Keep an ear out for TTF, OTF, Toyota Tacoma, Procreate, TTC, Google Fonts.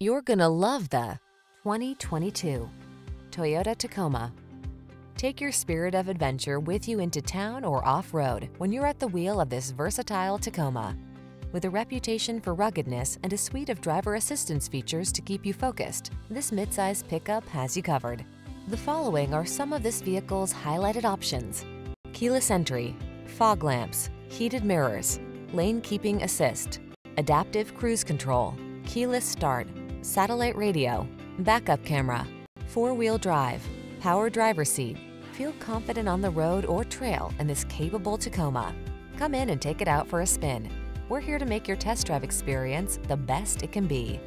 You're gonna love the 2022 Toyota Tacoma. Take your spirit of adventure with you into town or off-road when you're at the wheel of this versatile Tacoma. With a reputation for ruggedness and a suite of driver assistance features to keep you focused, this midsize pickup has you covered. The following are some of this vehicle's highlighted options: keyless entry, fog lamps, heated mirrors, lane keeping assist, adaptive cruise control, keyless start, satellite radio, backup camera, four-wheel drive, power driver's seat. Feel confident on the road or trail in this capable Tacoma. Come in and take it out for a spin. We're here to make your test drive experience the best it can be.